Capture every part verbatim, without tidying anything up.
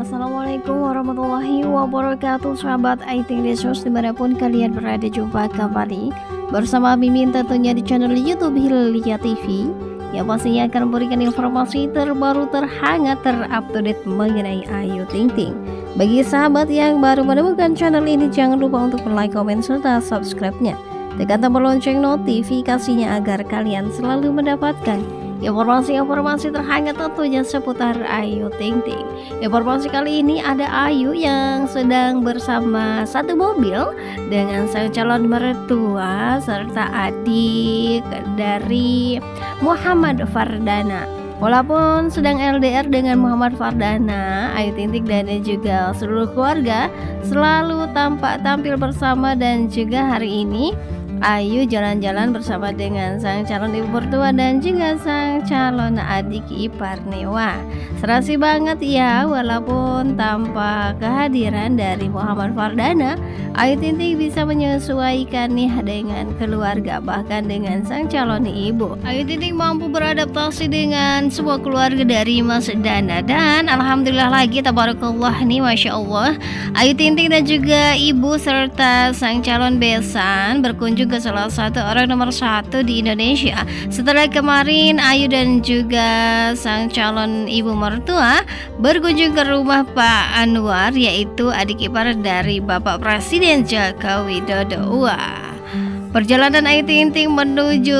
Assalamualaikum warahmatullahi wabarakatuh, sahabat Ayu Ting Ting dimanapun kalian berada. Jumpa kembali bersama Mimin tentunya di channel YouTube Hilya T V yang pastinya akan memberikan informasi terbaru, terhangat, terupdate mengenai Ayu Ting Ting. Bagi sahabat yang baru menemukan channel ini, jangan lupa untuk like, komen, serta subscribe-nya, tekan tombol lonceng notifikasinya agar kalian selalu mendapatkan informasi-informasi terhangat tentunya seputar Ayu Ting Ting. Informasi kali ini ada Ayu yang sedang bersama satu mobil dengan sang calon mertua serta adik dari Muhammad Fardana. Walaupun sedang L D R dengan Muhammad Fardana, Ayu Ting Ting dan juga seluruh keluarga selalu tampak tampil bersama, dan juga hari ini Ayu jalan-jalan bersama dengan sang calon ibu mertua dan juga sang calon adik ipar. Wah, serasi banget ya, walaupun tanpa kehadiran dari Muhammad Fardana, Ayu Ting Ting bisa menyesuaikan nih dengan keluarga, bahkan dengan sang calon ibu. Ayu Ting Ting mampu beradaptasi dengan semua keluarga dari Mas Dana, dan alhamdulillah lagi tabarakallah nih, masya Allah, Ayu Ting Ting dan juga ibu serta sang calon besan berkunjung ke salah satu orang nomor satu di Indonesia. Setelah kemarin Ayu dan juga sang calon ibu mertua berkunjung ke rumah Pak Anwar, yaitu adik ipar dari Bapak Presiden Joko Widodo. Wah, perjalanan Ayu Ting Ting menuju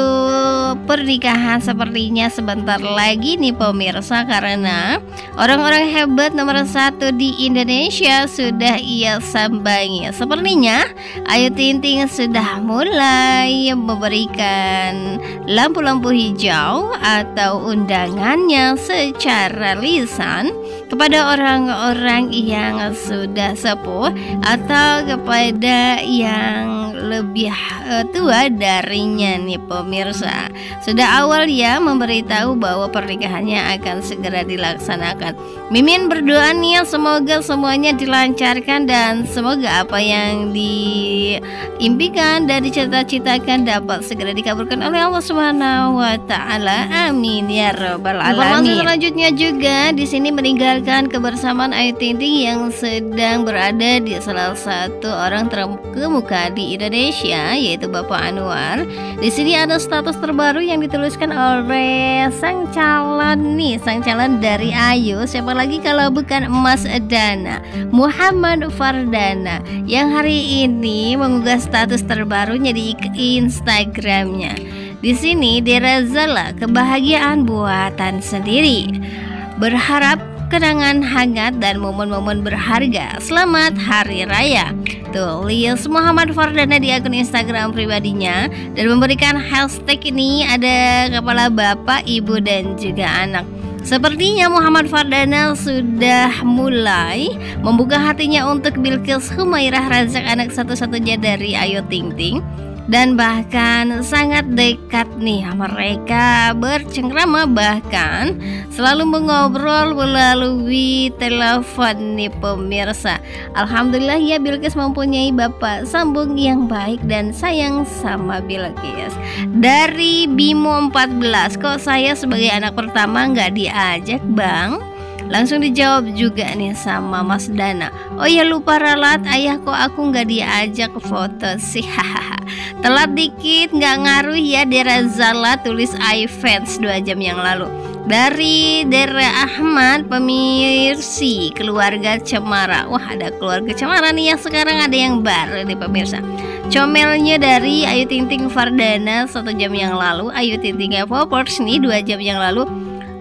pernikahan sepertinya sebentar lagi nih pemirsa, karena orang-orang hebat nomor satu di Indonesia sudah ia sambangi. Sepertinya Ayu Ting Ting sudah mulai memberikan lampu-lampu hijau atau undangannya secara lisan kepada orang-orang yang sudah sepuh atau kepada yang lebih tua darinya nih pemirsa. Sudah awal ya memberitahu bahwa pernikahannya akan segera dilaksanakan. Mimin berdoa nih semoga semuanya dilancarkan, dan semoga apa yang diimpikan dan dicita-citakan dapat segera dikabulkan oleh Allah Subhanahu wa taala. Amin ya rabbal alamin. Informasi selanjutnya juga di sini meninggalkan kebersamaan Ayu Ting Ting yang sedang berada di salah satu orang terkemuka di Indonesia, yaitu Bapak Anwar. Di sini ada status terbaru yang dituliskan oleh sang calon nih, sang calon dari Ayu. Siapa lagi kalau bukan Mas Dana, Muhammad Fardana, yang hari ini mengunggah status terbarunya di Instagramnya. Di sini dirazalah kebahagiaan buatan sendiri. Berharap kenangan hangat dan momen-momen berharga. Selamat Hari Raya, tulis Muhammad Fardana di akun Instagram pribadinya, dan memberikan hashtag ini ada kepala bapak, ibu, dan juga anak. Sepertinya Muhammad Fardana sudah mulai membuka hatinya untuk Bilkis Humairah Razak, anak satu-satunya dari Ayu Ting Ting, dan bahkan sangat dekat nih mereka bercengkrama, bahkan selalu mengobrol melalui telepon nih pemirsa. Alhamdulillah ya, Bilqis mempunyai bapak sambung yang baik dan sayang sama Bilqis. Dari Bimo empat belas, kok saya sebagai anak pertama nggak diajak bang? Langsung dijawab juga nih sama Mas Dana, oh ya lupa ralat ayah, kok aku nggak diajak foto sih, hahaha. Telat dikit nggak ngaruh ya, Derazala, tulis iFans dua jam yang lalu. Dari Dera Ahmad, pemirsi keluarga Cemara. Wah, ada keluarga Cemara nih yang sekarang ada yang baru nih pemirsa. Comelnya dari Ayu Ting Ting Fardana satu jam yang lalu, Ayu Ting Ting Popers nih dua jam yang lalu.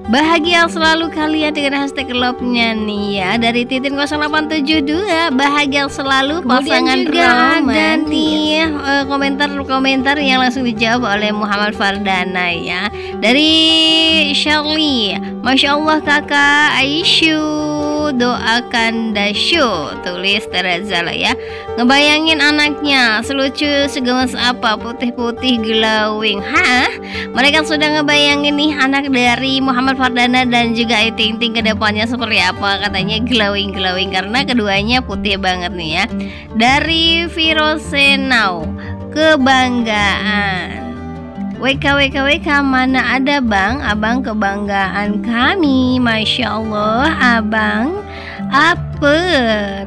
Bahagia selalu kalian dengan hashtag love-nya nih ya. Dari Titin nol delapan tujuh dua, bahagia selalu pasangan romantis. Dan nih komentar-komentar yang langsung dijawab oleh Muhammad Fardana ya. Dari Shirley, masya Allah kakak Aisyu, doakan Dasyo, tulis Terazala ya. Ngebayangin anaknya selucu segemes apa, putih-putih glowing. Hah? Mereka sudah ngebayangin nih anak dari Muhammad Fardana dan juga Ayu Ting Ting kedepannya seperti apa, katanya glowing-glowing karena keduanya putih banget nih ya. Dari Virosenau, kebanggaan W K W K W K, mana ada bang, abang kebanggaan kami, masya Allah abang apa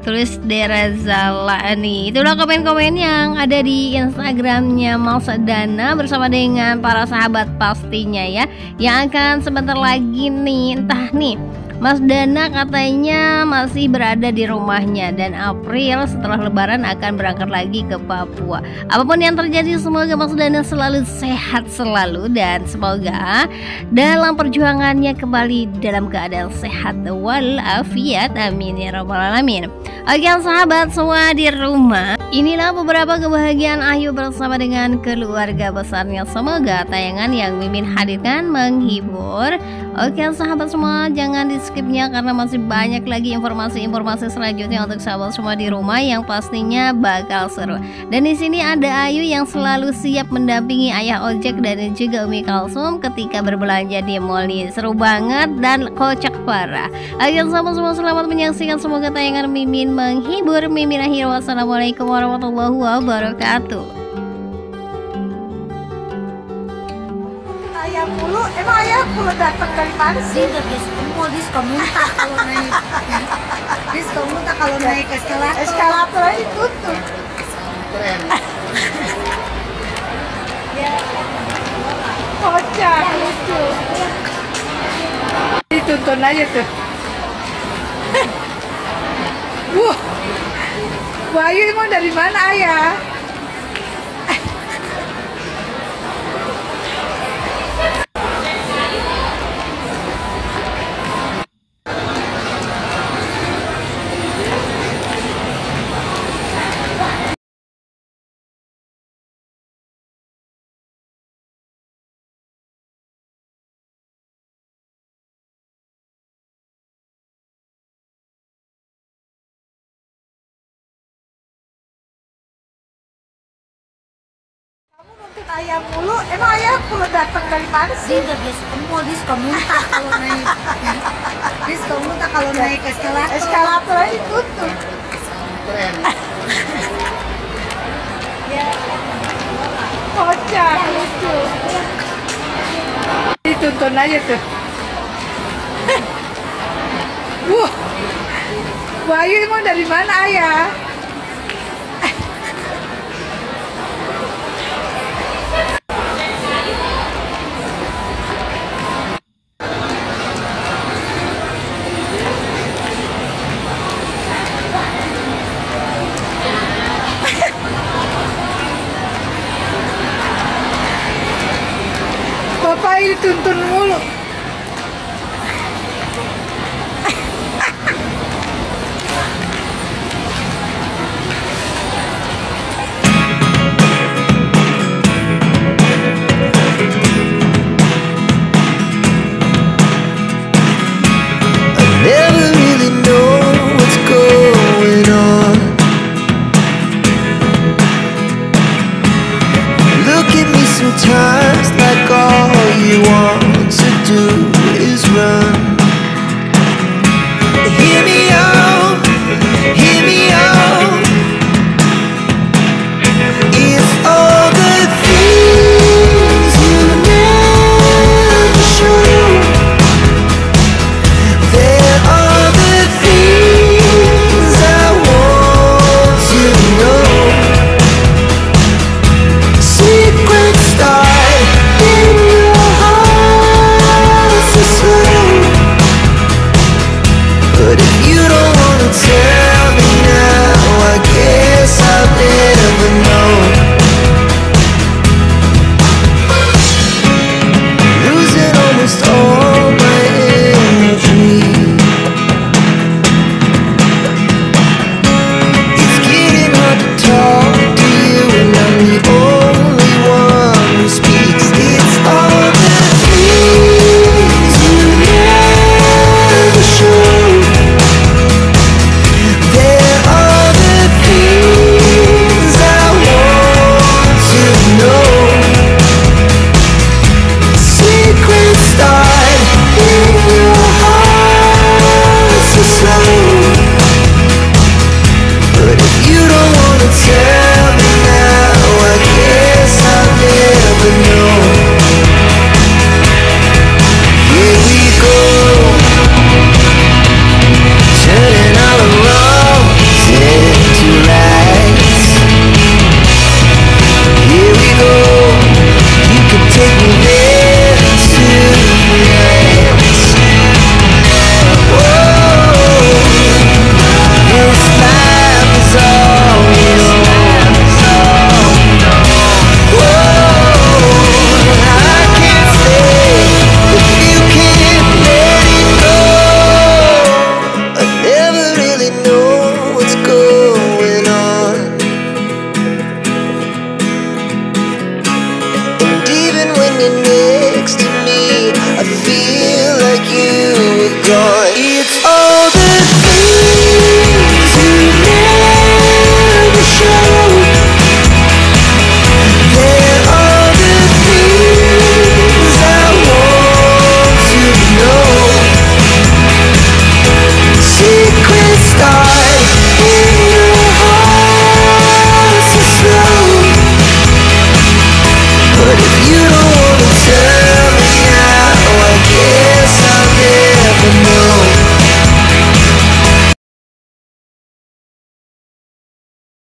tulis Derazalani. Itulah komen-komen yang ada di Instagramnya Mas Dana bersama dengan para sahabat pastinya ya, yang akan sebentar lagi nih, entah nih Mas Dana katanya masih berada di rumahnya dan April setelah lebaran akan berangkat lagi ke Papua. Apapun yang terjadi semoga Mas Dana selalu sehat selalu dan semoga dalam perjuangannya kembali dalam keadaan sehat walafiat, amin ya rabbal alamin. Oke sahabat semua di rumah, inilah beberapa kebahagiaan Ayu bersama dengan keluarga besarnya. Semoga tayangan yang mimin hadirkan menghibur. Oke sahabat semua, jangan di skipnya karena masih banyak lagi informasi-informasi selanjutnya untuk sahabat semua di rumah yang pastinya bakal seru. Dan di sini ada Ayu yang selalu siap mendampingi ayah ojek dan juga Umi Kalsum ketika berbelanja di mall nih. Seru banget dan kocak parah. Ayo sahabat semua selamat menyaksikan, semoga tayangan mimin menghibur. Mimin akhir, wassalamualaikum warahmatullahi wabarakatuh. Ayah mulu, emang ayah mulu datang dari mana sih? Oh, diskon muntah kalau naik, diskon muntah kalau naik eskalator. Eskalator aja tutup. Keren. Kocak lucu. Ditonton aja tuh. Wah, Wah Ayu mau dari mana ayah? Ayah mulu, emang ayah mulu datang dari mana sih? Dia udah diskon muntah kalau naik, diskon muntah kalau naik eskalator. Eskalator aja tutup. Keren. Kocak lucu. Ditonton aja tuh. Wah, Wah Ayu emang dari mana ayah? Dituntun mulu. Sometimes like all you want